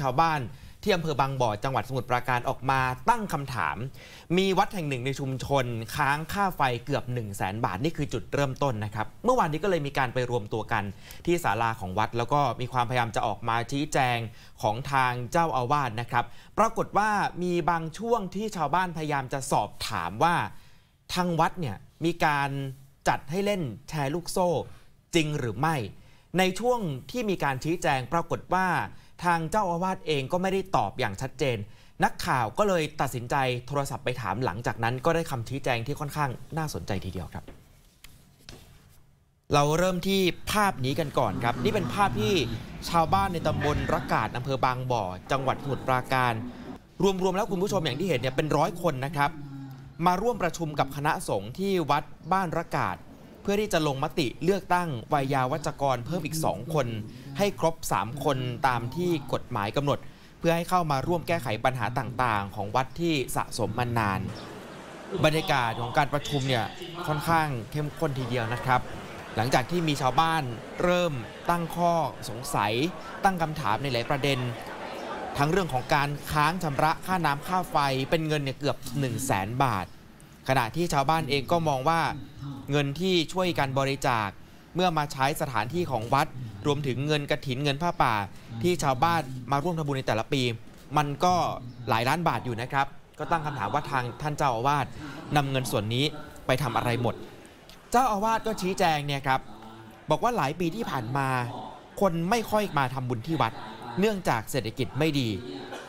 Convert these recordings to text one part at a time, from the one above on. ชาวบ้านที่อำเภอบางบ่อจังหวัดสมุทรปราการออกมาตั้งคำถามมีวัดแห่งหนึ่งในชุมชนค้างค่าไฟเกือบ 100,000 บาทนี่คือจุดเริ่มต้นนะครับเมื่อวานนี้ก็เลยมีการไปรวมตัวกันที่ศาลาของวัดแล้วก็มีความพยายามจะออกมาชี้แจงของทางเจ้าอาวาสนะครับปรากฏว่ามีบางช่วงที่ชาวบ้านพยายามจะสอบถามว่าทางวัดเนี่ยมีการจัดให้เล่นแชร์ลูกโซ่จริงหรือไม่ในช่วงที่มีการชี้แจงปรากฏว่าทางเจ้าอาวาสเองก็ไม่ได้ตอบอย่างชัดเจนนักข่าวก็เลยตัดสินใจโทรศัพท์ไปถามหลังจากนั้นก็ได้คำชี้แจงที่ค่อนข้างน่าสนใจทีเดียวครับเราเริ่มที่ภาพนี้กันก่อนครับนี่เป็นภาพที่ชาวบ้านในตำบลระกาดอำเภอบางบ่อจังหวัดสมุทรปราการรวมๆแล้วคุณผู้ชมอย่างที่เห็นเนี่ยเป็น100 คนนะครับมาร่วมประชุมกับคณะสงฆ์ที่วัดบ้านระกาดเพื่อที่จะลงมติเลือกตั้งไวยาวัจกรเพิ่มอีก2 คนให้ครบ3 คนตามที่กฎหมายกำหนดเพื่อให้เข้ามาร่วมแก้ไขปัญหาต่างๆของวัดที่สะสมมานานบรรยากาศของการประชุมเนี่ยค่อนข้างเข้มข้นทีเดียวนะครับหลังจากที่มีชาวบ้านเริ่มตั้งข้อสงสัยตั้งคำถามในหลายประเด็นทั้งเรื่องของการค้างชำระค่าน้ำค่าไฟเป็นเงินเนี่ยเกือบ 100,000 บาทขณะที่ชาวบ้านเองก็มองว่าเงินที่ช่วยกันบริจาคเมื่อมาใช้สถานที่ของวัดรวมถึงเงินกฐินเงินผ้าป่าที่ชาวบ้านมาร่วมทำบุญในแต่ละปีมันก็หลายล้านบาทอยู่นะครับก็ตั้งคำถามว่าทางท่านเจ้าอาวาสนำเงินส่วนนี้ไปทำอะไรหมดเจ้าอาวาสก็ชี้แจงเนี่ยครับบอกว่าหลายปีที่ผ่านมาคนไม่ค่อยมาทำบุญที่วัดเนื่องจากเศรษฐกิจไม่ดี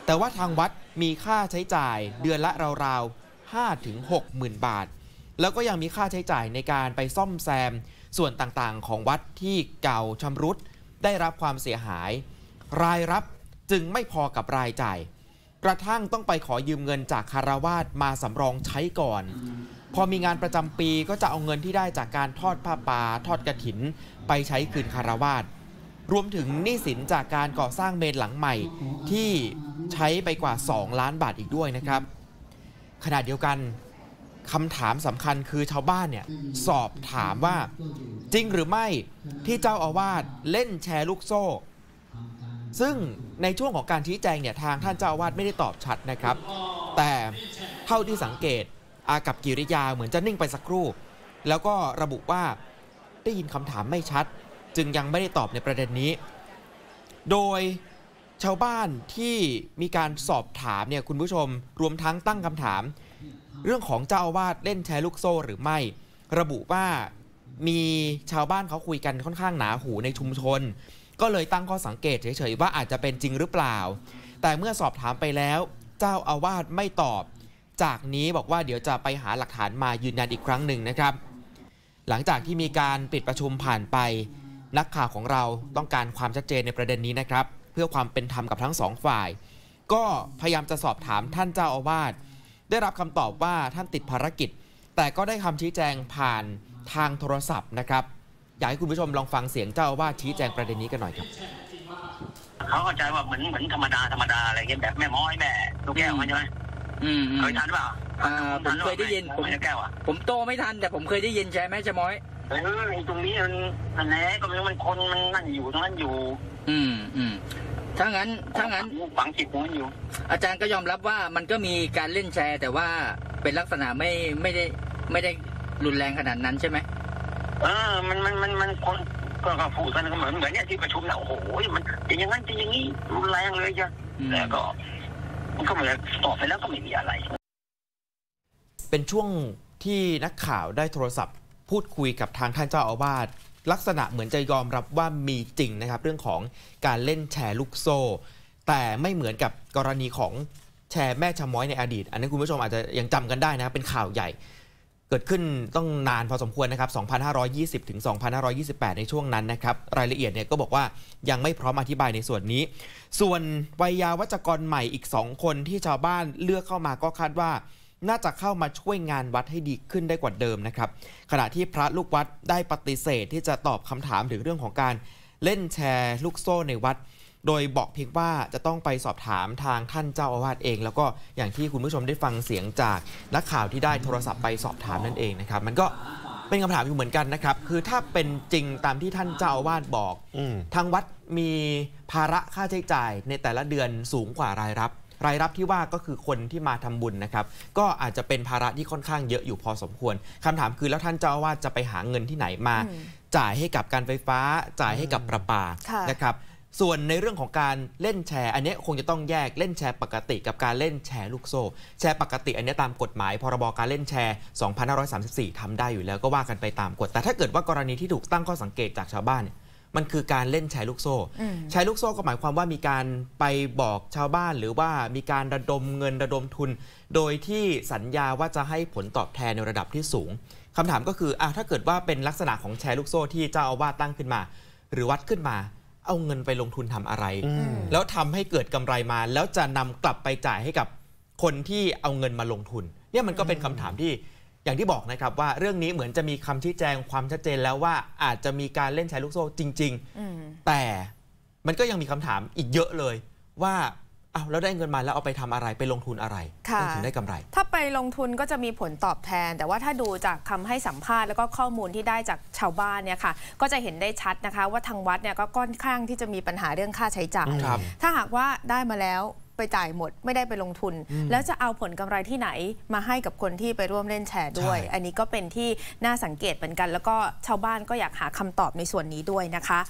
แต่ว่าทางวัดมีค่าใช้จ่ายเดือนละราวๆ 50,000-60,000 บาทแล้วก็ยังมีค่าใช้จ่ายในการไปซ่อมแซมส่วนต่างๆของวัดที่เก่าชำรุดได้รับความเสียหายรายรับจึงไม่พอกับรายจ่ายกระทั่งต้องไปขอยืมเงินจากคารวาสมาสำรองใช้ก่อนพอมีงานประจำปีก็จะเอาเงินที่ได้จากการทอดผ้าป่าทอดกฐินไปใช้คืนคารวาสรวมถึงหนี้สินจากการก่อสร้างเมนหลังใหม่ที่ใช้ไปกว่า2 ล้านบาทอีกด้วยนะครับขณะเดียวกันคำถามสำคัญคือชาวบ้านเนี่ยสอบถามว่าจริงหรือไม่ที่เจ้าอาวาสเล่นแชร์ลูกโซ่ซึ่งในช่วงของการชี้แจงเนี่ยทางท่านเจ้าอาวาสไม่ได้ตอบชัดนะครับแต่เท่าที่สังเกตอากับกิริยาเหมือนจะนิ่งไปสักครู่แล้วก็ระบุว่าได้ยินคำถามไม่ชัดจึงยังไม่ได้ตอบในประเด็นนี้โดยชาวบ้านที่มีการสอบถามเนี่ยคุณผู้ชมรวมทั้งตั้งคำถามเรื่องของเจ้าอาวาสเล่นแชร์ลูกโซ่หรือไม่ระบุว่ามีชาวบ้านเขาคุยกันค่อนข้างหนาหูในชุมชนก็เลยตั้งข้อสังเกตเฉยๆว่าอาจจะเป็นจริงหรือเปล่าแต่เมื่อสอบถามไปแล้วเจ้าอาวาสไม่ตอบจากนี้บอกว่าเดี๋ยวจะไปหาหลักฐานมายืนยันอีกครั้งหนึ่งนะครับหลังจากที่มีการปิดประชุมผ่านไปนักข่าวของเราต้องการความชัดเจนในประเด็นนี้นะครับเพื่อความเป็นธรรมกับทั้ง2 ฝ่ายก็พยายามจะสอบถามท่านเจ้าอาวาสได้รับคำตอบว่าท่านติดภารกิจแต่ก็ได้คำชี้แจงผ่านทางโทรศัพท์นะครับอยากให้คุณผู้ชมลองฟังเสียงเจ้าอาวาสชี้แจงประเด็นนี้กันหน่อยครับเขาเข้าใจว่าเหมือนธรรมดาอะไรเงี้ยแบบแม่ม้อยแม่ลูกแก้วใช่ไหมเคยทันเปล่าผมเคยได้ยินผมโตไม่ทันแต่ผมเคยได้ยินใช่ไหมเจ้าม้อยตรงนี้มันแหนก็ไม่รู้มันคนมันนั่นอยู่ตรงนั้นอยู่ถ้างั้นฝังจิตตรงนั้นอยู่อาจารย์ก็ยอมรับว่ามันก็มีการเล่นแชร์แต่ว่าเป็นลักษณะไม่ได้รุนแรงขนาดนั้นใช่ไหมมันคนก็พูดกันเหมือนเนี่ยที่ประชุมเนี่ยโอ้โหมันอย่างนั้นอย่างนี้รุนแรงเลยจ้ะแต่ก็มันก็เหมือนตอบไปแล้วก็ไม่มีอะไรเป็นช่วงที่นักข่าวได้โทรศัพท์พูดคุยกับทางท่านเจ้าอาวาสลักษณะเหมือนจะยอมรับว่ามีจริงนะครับเรื่องของการเล่นแชร์ลูกโซ่แต่ไม่เหมือนกับกรณีของแชร์แม่ชะม้อยในอดีตอันนี้คุณผู้ชมอาจจะยังจำกันได้นะเป็นข่าวใหญ่เกิดขึ้นต้องนานพอสมควรนะครับ 2,520 ถึง 2,528 ในช่วงนั้นนะครับรายละเอียดเนี่ยก็บอกว่ายังไม่พร้อมอธิบายในส่วนนี้ส่วนไวยาวัจกรใหม่อีก2 คนที่ชาวบ้านเลือกเข้ามาก็คาดว่าน่าจะเข้ามาช่วยงานวัดให้ดีขึ้นได้กว่าเดิมนะครับขณะที่พระลูกวัดได้ปฏิเสธที่จะตอบคำถามถึงเรื่องของการเล่นแชร์ลูกโซ่ในวัดโดยบอกเพียงว่าจะต้องไปสอบถามทางท่านเจ้าอาวาสเองแล้วก็อย่างที่คุณผู้ชมได้ฟังเสียงจากนักข่าวที่ได้โทรศัพท์ไปสอบถามนั่นเองนะครับมันก็ เป็นคำถามอยู่เหมือนกันนะครับคือถ้าเป็นจริงตามที่ท่านเจ้าอาวาสบอกทางวัดมีภาระค่าใช้จ่ายในแต่ละเดือนสูงกว่ารายรับที่ว่าก็คือคนที่มาทำบุญนะครับก็อาจจะเป็นภาระที่ค่อนข้างเยอะอยู่พอสมควรคำถามคือแล้วท่านเจ้าอาวาสจะไปหาเงินที่ไหนมาจ่ายให้กับการไฟฟ้าจ่ายให้กับประปานะครับส่วนในเรื่องของการเล่นแชร์อันนี้คงจะต้องแยกเล่นแชร์ปกติกับการเล่นแชร์ลูกโซ่แชร์ปกติอันนี้ตามกฎหมายพรบการเล่นแชร์ 2534 ทำได้อยู่แล้วก็ว่ากันไปตามกฎแต่ถ้าเกิดว่ากรณีที่ถูกตั้งข้อสังเกตจากชาวบ้านมันคือการเล่นแชร์ลูกโซ่แชร์ลูกโซ่ก็หมายความว่ามีการไปบอกชาวบ้านหรือว่ามีการระดมเงินระดมทุนโดยที่สัญญาว่าจะให้ผลตอบแทนในระดับที่สูงคำถามก็คือถ้าเกิดว่าเป็นลักษณะของแชร์ลูกโซ่ที่เจ้าอาวาสตั้งขึ้นมาหรือวัดขึ้นมาเอาเงินไปลงทุนทำอะไรแล้วทำให้เกิดกำไรมาแล้วจะนำกลับไปจ่ายให้กับคนที่เอาเงินมาลงทุนเนี่ยมันก็เป็นคำถามที่อย่างที่บอกนะครับว่าเรื่องนี้เหมือนจะมีคำชี้แจงความชัดเจนแล้วว่าอาจจะมีการเล่นแชร์ลูกโซ่จริงๆแต่มันก็ยังมีคำถามอีกเยอะเลยว่าเอาแล้วได้เงินมาแล้วเอาไปทำอะไรไปลงทุนอะไรถึงได้กำไรถ้าไปลงทุนก็จะมีผลตอบแทนแต่ว่าถ้าดูจากคำให้สัมภาษณ์แล้วก็ข้อมูลที่ได้จากชาวบ้านเนี่ยค่ะก็จะเห็นได้ชัดนะคะว่าทางวัดเนี่ยก็ค่อนข้างที่จะมีปัญหาเรื่องค่าใช้จ่ายถ้าหากว่าได้มาแล้วไปจ่ายหมดไม่ได้ไปลงทุนแล้วจะเอาผลกำไรที่ไหนมาให้กับคนที่ไปร่วมเล่นแชร์ด้วยอันนี้ก็เป็นที่น่าสังเกตเหมือนกันแล้วก็ชาวบ้านก็อยากหาคำตอบในส่วนนี้ด้วยนะคะ